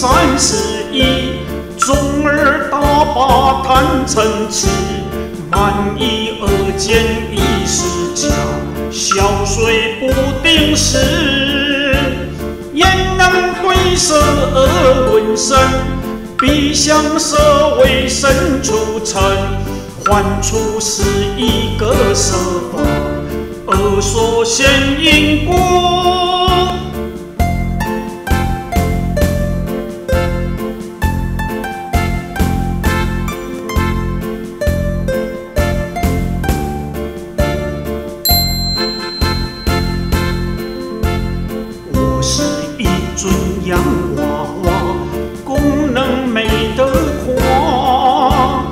三十一，中二大八贪嗔痴，满一二见一十九，小水不定时，焉能对色而闻声？必向色为身出尘，幻出是一个色法，而说现因果。 洋娃娃功能美得夸，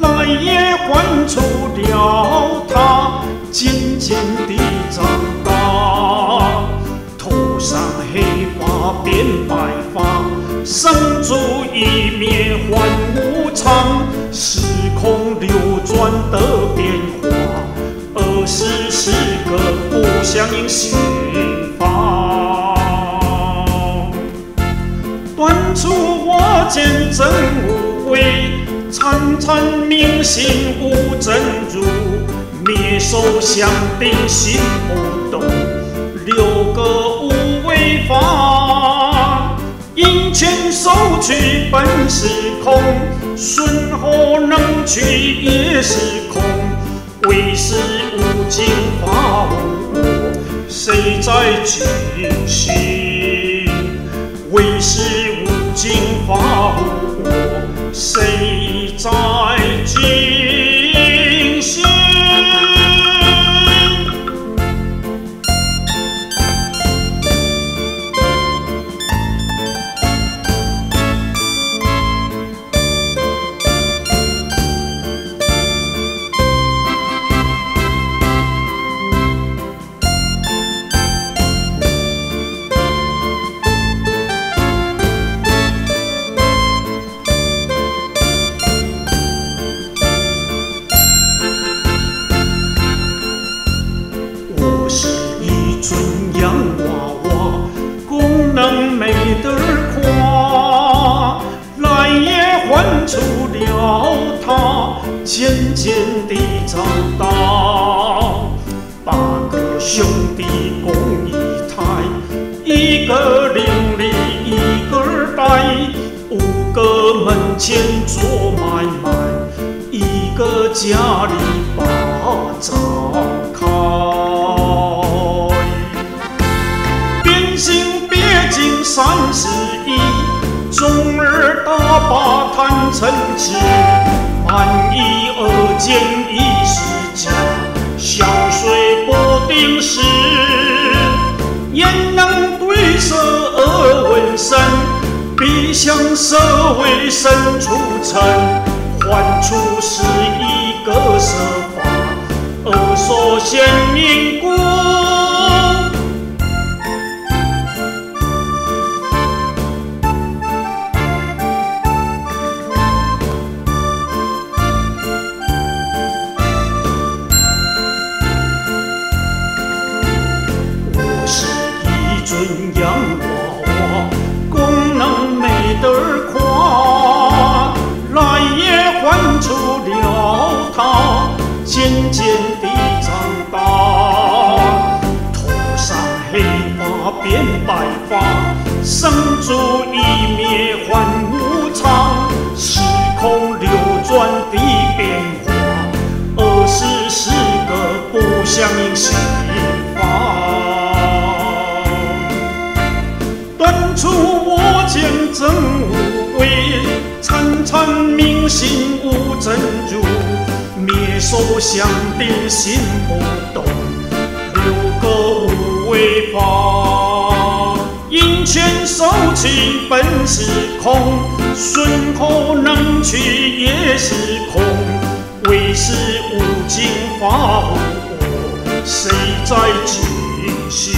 来也唤出了它，渐渐地长大，头上黑发变白发，生住异灭幻无常，时空流转的变化，而是四个不相应心法。 端出我见真无为，参禅明心无真如，灭受想定心不动，六个无为法，因权受取本是空，顺后能取也是空，唯是无尽法无我，谁在清晰？唯是。 经法无我，谁在精心？出了它，渐渐地长大。八个兄弟共一胎，一个伶俐，一个呆。五个门前做买卖，一个家里把灶开。变形别经三十一。 中二大八贪嗔痴，满一二见一十九，小水不定时，焉能对色而闻声？必向色为身出尘，幻出是一个色法，而说现因果。 洋娃娃功能美得夸，来也唤出了它，渐渐地长大，头上黑发变白发，生住异灭幻无常，时空流转的变化，而是四个不相应心法。 出我见真无为，参禅明心无真如，灭受想定心不动，六个无为法。因权受取本是空，顺后能取也是空，唯是无尽法无我，谁在精心？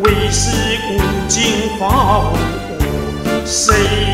唯是无尽。 法无我，谁？